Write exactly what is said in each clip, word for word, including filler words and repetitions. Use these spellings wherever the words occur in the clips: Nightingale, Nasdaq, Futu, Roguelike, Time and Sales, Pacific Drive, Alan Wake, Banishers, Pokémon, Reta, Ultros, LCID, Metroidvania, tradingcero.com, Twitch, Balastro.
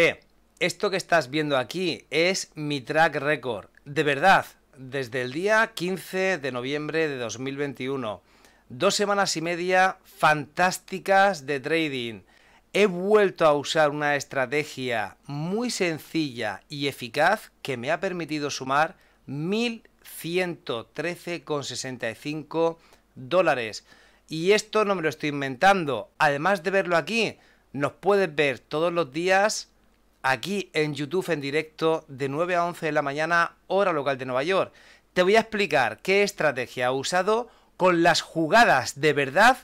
eh, esto que estás viendo aquí es mi track record, de verdad, desde el día quince de noviembre de dos mil veintiuno. Dos semanas y media fantásticas de trading. He vuelto a usar una estrategia muy sencilla y eficaz que me ha permitido sumar mil ciento trece con sesenta y cinco dólares. Y esto no me lo estoy inventando. Además de verlo aquí, nos puedes ver todos los días aquí en YouTube en directo de nueve a once de la mañana, hora local de Nueva York. Te voy a explicar qué estrategia he usado con las jugadas de verdad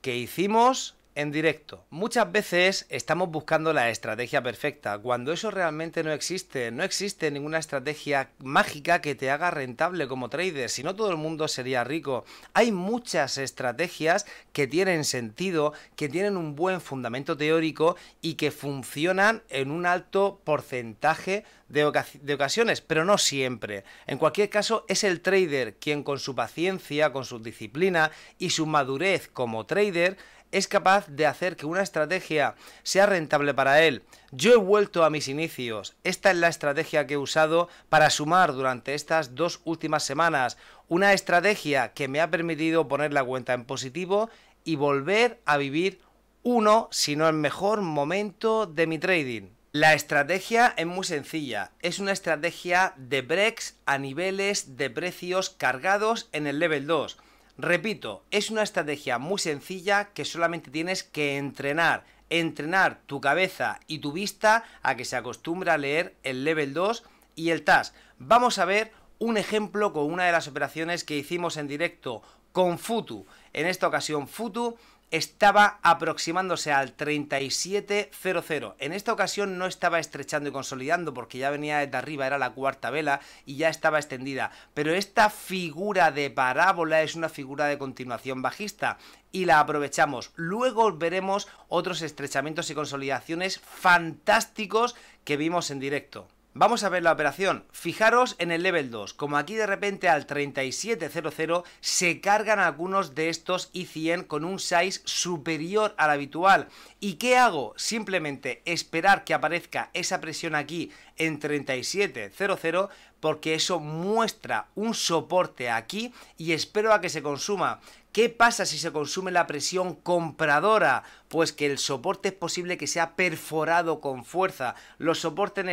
que hicimos en directo. Muchas veces estamos buscando la estrategia perfecta, cuando eso realmente no existe. No existe ninguna estrategia mágica que te haga rentable como trader, si no todo el mundo sería rico. Hay muchas estrategias que tienen sentido, que tienen un buen fundamento teórico y que funcionan en un alto porcentaje de, ocas de ocasiones, pero no siempre. En cualquier caso, es el trader quien con su paciencia, con su disciplina y su madurez como trader, es capaz de hacer que una estrategia sea rentable para él. Yo he vuelto a mis inicios. Esta es la estrategia que he usado para sumar durante estas dos últimas semanas. Una estrategia que me ha permitido poner la cuenta en positivo y volver a vivir uno, si no el mejor momento de mi trading. La estrategia es muy sencilla. Es una estrategia de breaks a niveles de precios cargados en el level dos. Repito, es una estrategia muy sencilla que solamente tienes que entrenar, entrenar tu cabeza y tu vista a que se acostumbra a leer el level dos y el T A S. Vamos a ver un ejemplo con una de las operaciones que hicimos en directo con Futu. En esta ocasión Futu estaba aproximándose al treinta y siete cero cero. En esta ocasión no estaba estrechando y consolidando porque ya venía desde arriba, era la cuarta vela y ya estaba extendida. Pero esta figura de parábola es una figura de continuación bajista y la aprovechamos. Luego veremos otros estrechamientos y consolidaciones fantásticos que vimos en directo. Vamos a ver la operación. Fijaros en el level dos, como aquí de repente al treinta y siete cero cero se cargan algunos de estos I cien con un size superior al habitual. ¿Y qué hago? Simplemente esperar que aparezca esa presión aquí en treinta y siete cero cero, porque eso muestra un soporte aquí y espero a que se consuma. ¿Qué pasa si se consume la presión compradora? Pues que el soporte es posible que sea perforado con fuerza. Los soportes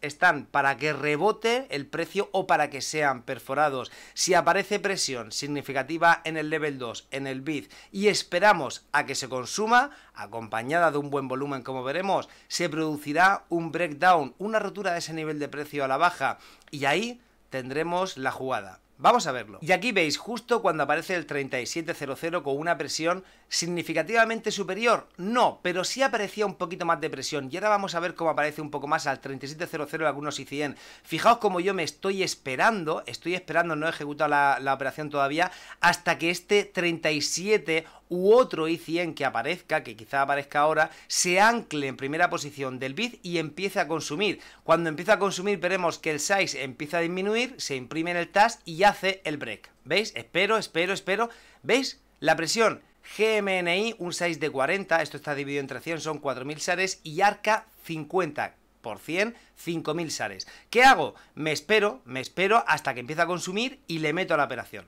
están para que rebote el precio o para que sean perforados. Si aparece presión significativa en el level dos, en el bid, y esperamos a que se consuma, acompañada de un buen volumen como veremos, se producirá un breakdown, una rotura de ese nivel de precio a la baja y ahí tendremos la jugada. Vamos a verlo. Y aquí veis justo cuando aparece el treinta y siete cero cero con una presión significativamente superior. No, pero sí aparecía un poquito más de presión. Y ahora vamos a ver cómo aparece un poco más al treinta y siete cero cero de algunos I cien. Fijaos como yo me estoy esperando, estoy esperando, no he ejecutado la, la operación todavía, hasta que este treinta y siete u otro I cien que aparezca, que quizá aparezca ahora, se ancle en primera posición del bid y empiece a consumir. Cuando empieza a consumir veremos que el size empieza a disminuir, se imprime en el T A S y hace el break. ¿Veis? Espero, espero, espero. ¿Veis? La presión G M N I, un size de cuarenta, esto está dividido entre cien, son cuatro mil shares, y ARCA cincuenta por cien, cinco mil shares. ¿Qué hago? Me espero, me espero hasta que empieza a consumir y le meto a la operación.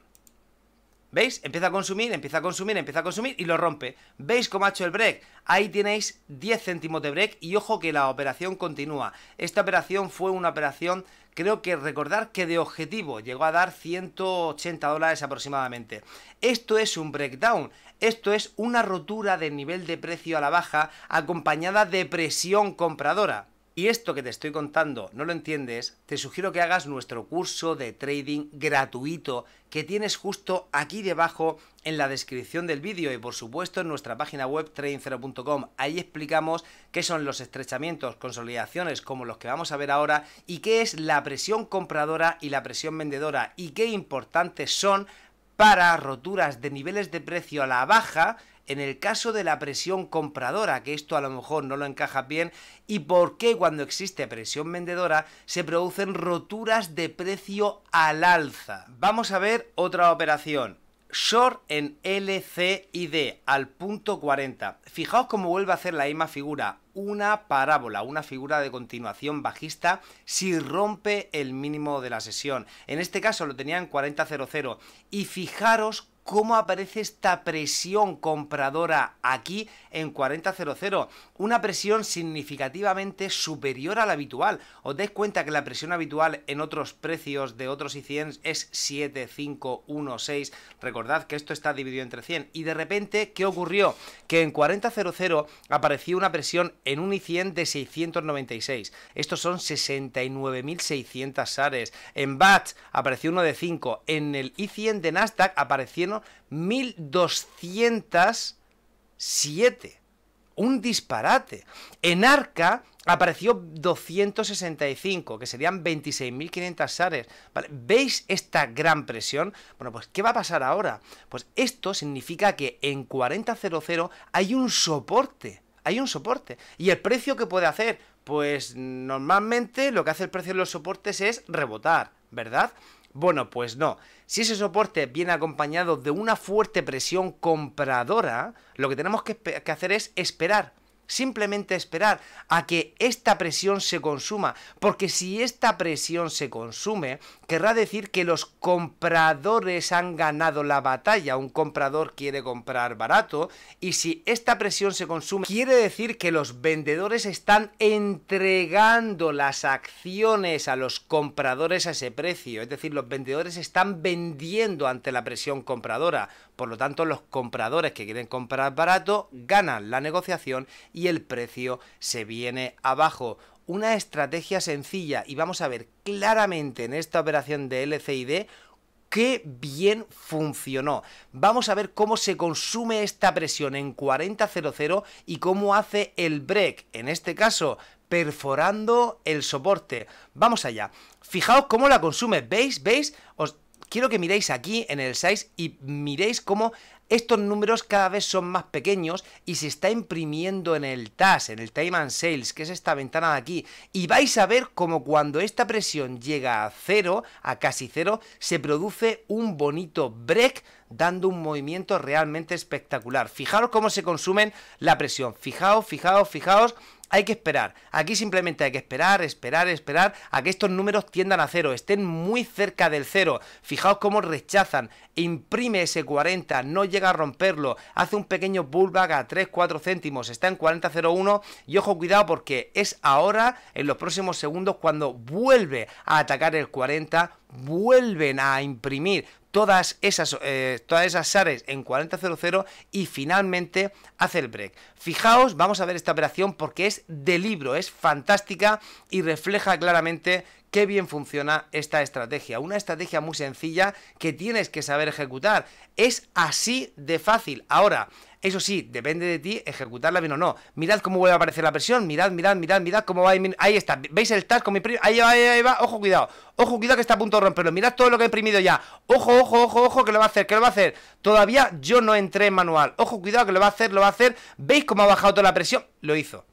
¿Veis? Empieza a consumir, empieza a consumir, empieza a consumir y lo rompe. ¿Veis cómo ha hecho el break? Ahí tenéis diez céntimos de break y ojo que la operación continúa. Esta operación fue una operación, creo que recordar que de objetivo llegó a dar ciento ochenta dólares aproximadamente. Esto es un breakdown, esto es una rotura del nivel de precio a la baja acompañada de presión compradora. Y esto que te estoy contando no lo entiendes, te sugiero que hagas nuestro curso de trading gratuito que tienes justo aquí debajo en la descripción del vídeo y por supuesto en nuestra página web trading cero punto com. Ahí explicamos qué son los estrechamientos, consolidaciones como los que vamos a ver ahora y qué es la presión compradora y la presión vendedora y qué importantes son para roturas de niveles de precio a la baja en el caso de la presión compradora, que esto a lo mejor no lo encaja bien, y por qué cuando existe presión vendedora se producen roturas de precio al alza. Vamos a ver otra operación. short en L C I D al punto cuarenta. Fijaos cómo vuelve a hacer la misma figura, una parábola, una figura de continuación bajista si rompe el mínimo de la sesión. En este caso lo tenía en cuarenta cero cero y fijaros cómo aparece esta presión compradora aquí en cuarenta cero cero, una presión significativamente superior a la habitual. Os dais cuenta que la presión habitual en otros precios de otros I C Ns es siete, cinco, uno, seis, recordad que esto está dividido entre cien, y de repente, ¿qué ocurrió? Que en cuarenta cero cero apareció una presión en un I C N de seiscientos noventa y seis, estos son sesenta y nueve mil seiscientos shares, en B A T apareció uno de cinco, en el I C N de Nasdaq aparecieron mil doscientos siete, un disparate. En Arca apareció doscientos sesenta y cinco, que serían veintiséis mil quinientos shares, ¿vale? ¿Veis esta gran presión? Bueno, pues ¿qué va a pasar ahora? Pues esto significa que en cuarenta cero cero hay un soporte, hay un soporte, y el precio que puede hacer, pues normalmente lo que hace el precio de los soportes es rebotar, ¿verdad? Bueno, pues no. Si ese soporte viene acompañado de una fuerte presión compradora, lo que tenemos que, que hacer es esperar. Simplemente esperar a que esta presión se consuma, porque si esta presión se consume, querrá decir que los compradores han ganado la batalla. Un comprador quiere comprar barato, y si esta presión se consume, quiere decir que los vendedores están entregando las acciones a los compradores a ese precio, es decir, los vendedores están vendiendo ante la presión compradora. Por lo tanto, los compradores que quieren comprar barato ganan la negociación y y el precio se viene abajo. Una estrategia sencilla, y vamos a ver claramente en esta operación de L C I D qué bien funcionó. Vamos a ver cómo se consume esta presión en cuarenta cero cero y cómo hace el break, en este caso perforando el soporte. Vamos allá. Fijaos cómo la consume, ¿veis? ¿Veis? Os quiero que miréis aquí en el size y miréis cómo estos números cada vez son más pequeños y se está imprimiendo en el T A S, en el Time and Sales, que es esta ventana de aquí. Y vais a ver como cuando esta presión llega a cero, a casi cero, se produce un bonito break dando un movimiento realmente espectacular. Fijaros cómo se consumen la presión. Fijaos, fijaos, fijaos. Hay que esperar, aquí simplemente hay que esperar, esperar, esperar a que estos números tiendan a cero, estén muy cerca del cero. Fijaos cómo rechazan, imprime ese cuarenta, no llega a romperlo, hace un pequeño pullback a tres cuatro céntimos, está en cuarenta cero uno y ojo, cuidado, porque es ahora, en los próximos segundos, cuando vuelve a atacar el cuarenta, vuelven a imprimir todas esas eh, todas esas shares en cuarenta cero cero y finalmente hace el break. Fijaos, vamos a ver esta operación porque es de libro, es fantástica y refleja claramente qué bien funciona esta estrategia. Una estrategia muy sencilla que tienes que saber ejecutar. Es así de fácil. Ahora, eso sí, depende de ti ejecutarla bien o no. Mirad cómo vuelve a aparecer la presión. Mirad, mirad, mirad, mirad cómo va. Ahí está. ¿Veis el T A S con mi primo? Ahí va, ahí va, ahí va. Ojo, cuidado. Ojo, cuidado que está a punto de romperlo. Mirad todo lo que he imprimido ya. Ojo, ojo, ojo, ojo, que lo va a hacer, que lo va a hacer. Todavía yo no entré en manual. Ojo, cuidado que lo va a hacer, lo va a hacer. ¿Veis cómo ha bajado toda la presión? Lo hizo.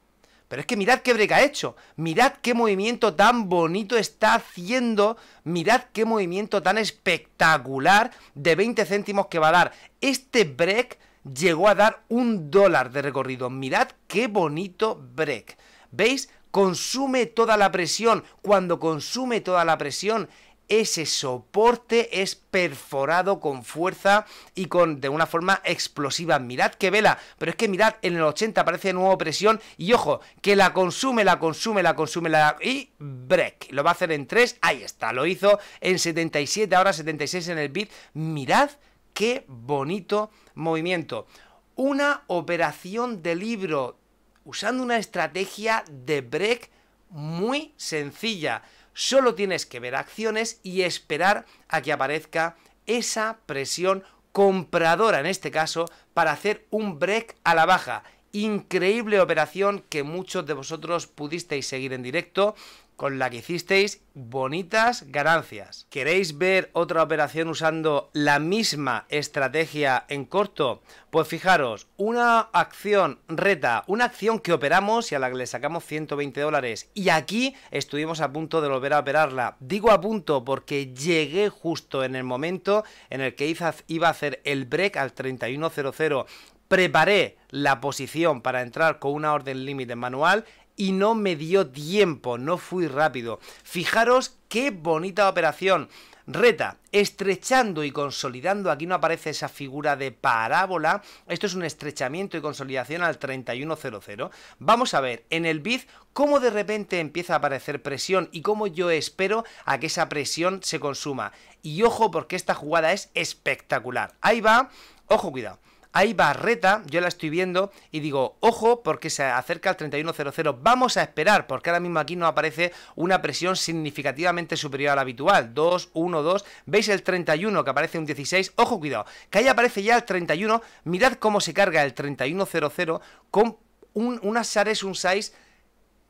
Pero es que mirad qué break ha hecho, mirad qué movimiento tan bonito está haciendo, mirad qué movimiento tan espectacular de veinte céntimos que va a dar. Este break llegó a dar un dólar de recorrido, mirad qué bonito break. ¿Veis? Consume toda la presión, cuando consume toda la presión, ese soporte es perforado con fuerza y con de una forma explosiva. Mirad qué vela, pero es que mirad, en el ochenta aparece de nuevo presión y ojo, que la consume, la consume, la consume la y break, lo va a hacer en tres, ahí está, lo hizo en setenta y siete, ahora setenta y seis en el bid. Mirad qué bonito movimiento. Una operación de libro usando una estrategia de break muy sencilla. Solo tienes que ver acciones y esperar a que aparezca esa presión compradora, en este caso, para hacer un break a la baja. increíble operación que muchos de vosotros pudisteis seguir en directo, con la que hicisteis bonitas ganancias. ¿Queréis ver otra operación usando la misma estrategia en corto? Pues fijaros, una acción Reta, una acción que operamos y a la que le sacamos ciento veinte dólares. Y aquí estuvimos a punto de volver a operarla. Digo a punto porque llegué justo en el momento en el que iba a hacer el break al treinta y uno cero cero. Preparé la posición para entrar con una orden límite manual y no me dio tiempo, no fui rápido. Fijaros qué bonita operación. Reta, estrechando y consolidando, aquí no aparece esa figura de parábola, esto es un estrechamiento y consolidación al treinta y uno cero cero. Vamos a ver en el B I D cómo de repente empieza a aparecer presión y cómo yo espero a que esa presión se consuma. Y ojo, porque esta jugada es espectacular. Ahí va, ojo, cuidado. Ahí va Reta, yo la estoy viendo y digo, ojo, porque se acerca al treinta y uno cero cero, vamos a esperar, porque ahora mismo aquí nos aparece una presión significativamente superior a la habitual, dos, uno, dos, veis el treinta y uno que aparece un dieciséis, ojo, cuidado, que ahí aparece ya el treinta y uno, mirad cómo se carga el treinta y uno cero cero con un, unas shares, un size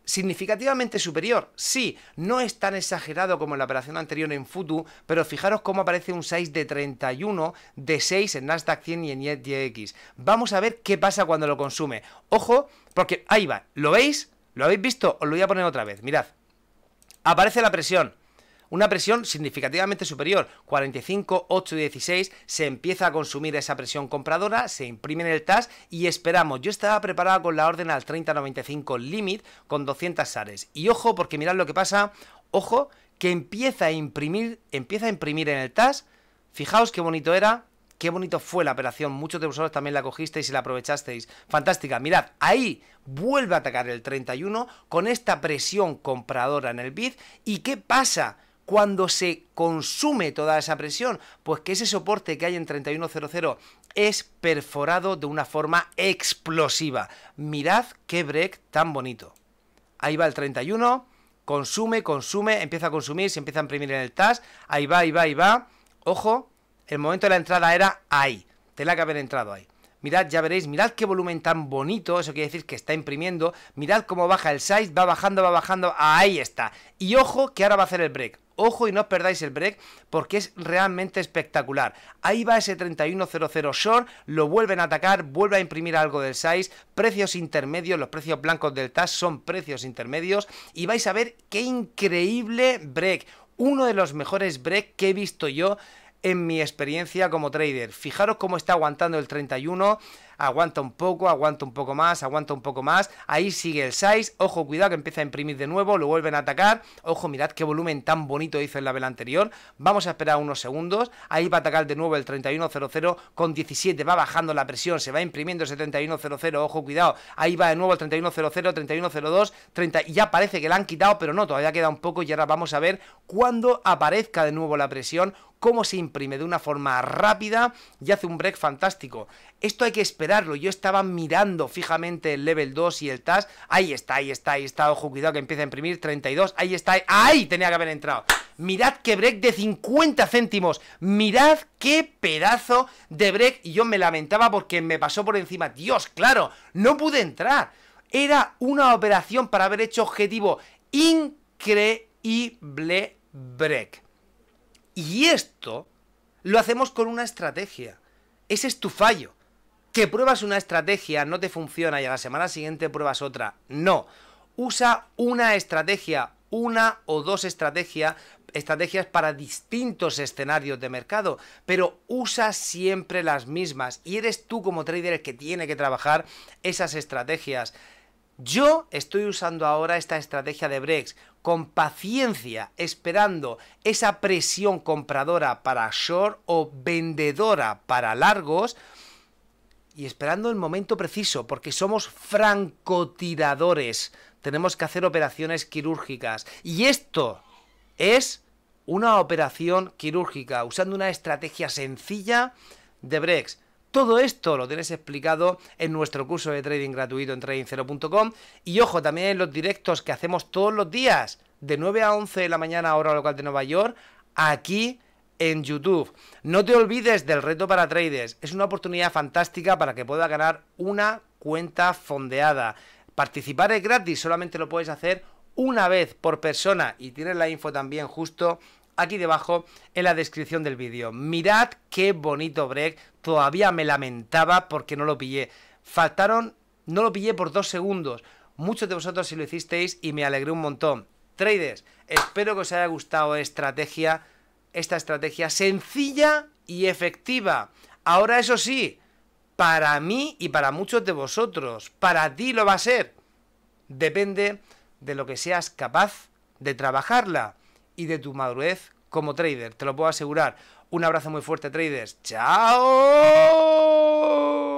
significativamente superior. Sí, no es tan exagerado como en la operación anterior en Futu, pero fijaros cómo aparece un size de treinta y uno, de seis en Nasdaq cien y en Y T X. Vamos a ver qué pasa cuando lo consume. Ojo, porque ahí va. ¿Lo veis? ¿Lo habéis visto? Os lo voy a poner otra vez. Mirad. Aparece la presión. Una presión significativamente superior, cuarenta y cinco, ocho y dieciséis, se empieza a consumir esa presión compradora, se imprime en el T A S y esperamos. Yo estaba preparado con la orden al treinta noventa y cinco límite con doscientos shares. Y ojo, porque mirad lo que pasa, ojo, que empieza a imprimir, empieza a imprimir en el T A S. Fijaos qué bonito era, qué bonito fue la operación. Muchos de vosotros también la cogisteis y la aprovechasteis. Fantástica, mirad, ahí vuelve a atacar el treinta y uno con esta presión compradora en el B I D. ¿Y qué pasa cuando se consume toda esa presión? Pues que ese soporte que hay en treinta y uno cero cero es perforado de una forma explosiva. Mirad qué break tan bonito. Ahí va el treinta y uno, consume, consume, empieza a consumir, se empieza a imprimir en el T A S. Ahí va, ahí va, ahí va. Ojo, el momento de la entrada era ahí. Tenía que haber entrado ahí. Mirad, ya veréis, mirad qué volumen tan bonito, eso quiere decir que está imprimiendo. Mirad cómo baja el size, va bajando, va bajando, ahí está. Y ojo que ahora va a hacer el break. Ojo y no os perdáis el break porque es realmente espectacular. Ahí va ese treinta y uno cero cero short, lo vuelven a atacar, vuelve a imprimir algo del size, precios intermedios, los precios blancos del T A S son precios intermedios y vais a ver qué increíble break. Uno de los mejores break que he visto yo en mi experiencia como trader. Fijaros cómo está aguantando el treinta y uno, aguanta un poco, aguanta un poco más, aguanta un poco más, ahí sigue el seis, ojo, cuidado que empieza a imprimir de nuevo, lo vuelven a atacar, ojo, mirad qué volumen tan bonito hizo en la vela anterior, vamos a esperar unos segundos, ahí va a atacar de nuevo el treinta y uno cero cero con diecisiete, va bajando la presión, se va imprimiendo ese treinta y uno cero cero, ojo, cuidado, ahí va de nuevo el treinta y uno cero cero, treinta y uno cero dos, treinta, ya parece que la han quitado, pero no, todavía queda un poco y ahora vamos a ver cuando aparezca de nuevo la presión, cómo se imprime de una forma rápida y hace un break fantástico. Esto hay que esperarlo, yo estaba mirando fijamente el level dos y el T A S, ahí está, ahí está, ahí está, ojo, cuidado que empieza a imprimir, treinta y dos, ahí está, ahí tenía que haber entrado. Mirad qué break de cincuenta céntimos, mirad qué pedazo de break, y yo me lamentaba porque me pasó por encima, Dios, claro, no pude entrar, era una operación para haber hecho objetivo, increíble break. Y esto lo hacemos con una estrategia. Ese es tu fallo. Que pruebas una estrategia, no te funciona y a la semana siguiente pruebas otra. No. Usa una estrategia, una o dos estrategias, estrategias para distintos escenarios de mercado, pero usa siempre las mismas. Y eres tú como trader el que tiene que trabajar esas estrategias. Yo estoy usando ahora esta estrategia de breaks con paciencia, esperando esa presión compradora para short o vendedora para largos y esperando el momento preciso, porque somos francotiradores, tenemos que hacer operaciones quirúrgicas y esto es una operación quirúrgica usando una estrategia sencilla de breaks. Todo esto lo tienes explicado en nuestro curso de trading gratuito en trading cero punto com y ojo, también en los directos que hacemos todos los días de nueve a once de la mañana hora local de Nueva York, aquí en YouTube. No te olvides del reto para traders. Es una oportunidad fantástica para que puedas ganar una cuenta fondeada. Participar es gratis, solamente lo puedes hacer una vez por persona, y tienes la info también justo aquí debajo en la descripción del vídeo. Mirad qué bonito break, todavía me lamentaba porque no lo pillé. Faltaron, no lo pillé por dos segundos. Muchos de vosotros sí lo hicisteis y me alegré un montón. Traders, espero que os haya gustado estrategia, esta estrategia sencilla y efectiva. Ahora, eso sí, para mí y para muchos de vosotros, para ti lo va a ser. Depende de lo que seas capaz de trabajarla y de tu madurez como trader, te lo puedo asegurar. Un abrazo muy fuerte, traders. ¡Chao!